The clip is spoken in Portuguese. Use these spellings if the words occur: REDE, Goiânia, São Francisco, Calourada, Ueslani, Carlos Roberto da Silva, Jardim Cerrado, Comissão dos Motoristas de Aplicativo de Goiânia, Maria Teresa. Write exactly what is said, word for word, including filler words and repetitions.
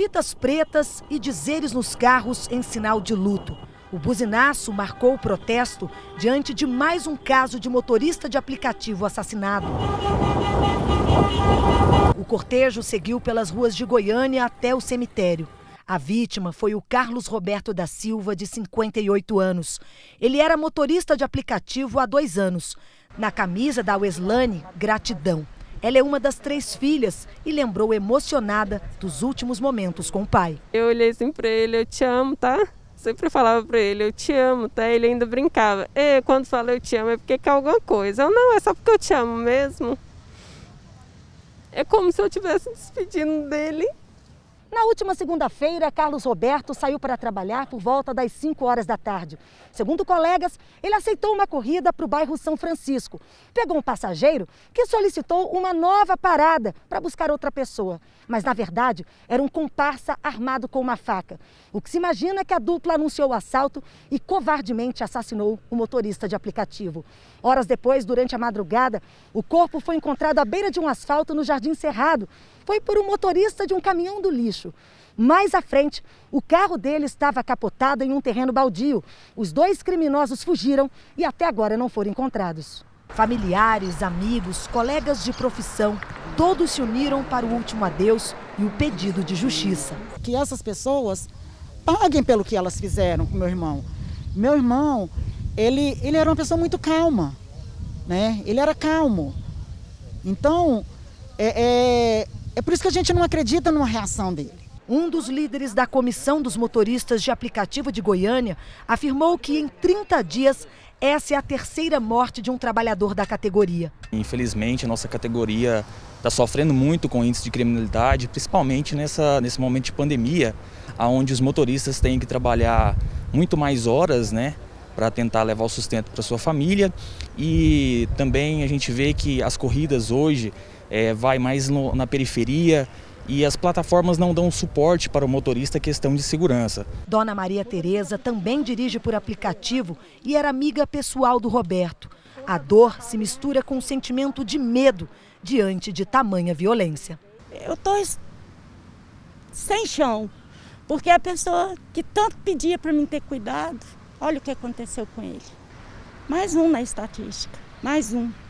fitas pretas e dizeres nos carros em sinal de luto. O buzinaço marcou o protesto diante de mais um caso de motorista de aplicativo assassinado. O cortejo seguiu pelas ruas de Goiânia até o cemitério. A vítima foi o Carlos Roberto da Silva, de cinquenta e oito anos. Ele era motorista de aplicativo há dois anos. Na camisa da Ueslani, gratidão. Ela é uma das três filhas e lembrou emocionada dos últimos momentos com o pai. Eu olhei assim para ele, eu te amo, tá? Sempre falava para ele, eu te amo, tá? Ele ainda brincava. E quando fala eu te amo é porque quer alguma coisa. Eu, não, é só porque eu te amo mesmo. É como se eu estivesse despedindo dele. Na última segunda-feira, Carlos Roberto saiu para trabalhar por volta das cinco horas da tarde. Segundo colegas, ele aceitou uma corrida para o bairro São Francisco. Pegou um passageiro que solicitou uma nova parada para buscar outra pessoa. Mas, na verdade, era um comparsa armado com uma faca. O que se imagina é que a dupla anunciou o assalto e covardemente assassinou o motorista de aplicativo. Horas depois, durante a madrugada, o corpo foi encontrado à beira de um asfalto no Jardim Cerrado. Foi por um motorista de um caminhão do lixo. Mais à frente, o carro dele estava capotado em um terreno baldio. Os dois criminosos fugiram e até agora não foram encontrados. Familiares, amigos, colegas de profissão, todos se uniram para o último adeus e o pedido de justiça. Que essas pessoas paguem pelo que elas fizeram com meu irmão. Meu irmão, ele, ele era uma pessoa muito calma, né? Ele era calmo. Então, é, é, é por isso que a gente não acredita numa reação dele. Um dos líderes da Comissão dos Motoristas de Aplicativo de Goiânia afirmou que em trinta dias essa é a terceira morte de um trabalhador da categoria. Infelizmente, a nossa categoria está sofrendo muito com o índice de criminalidade, principalmente nessa, nesse momento de pandemia, onde os motoristas têm que trabalhar muito mais horas, né, para tentar levar o sustento para sua família. E também a gente vê que as corridas hoje é, vai mais no, na periferia, e as plataformas não dão suporte para o motorista questão de segurança. Dona Maria Teresa também dirige por aplicativo e era amiga pessoal do Roberto. A dor se mistura com o sentimento de medo diante de tamanha violência. Eu estou sem chão, porque a pessoa que tanto pedia para mim ter cuidado, olha o que aconteceu com ele. Mais um na estatística, mais um.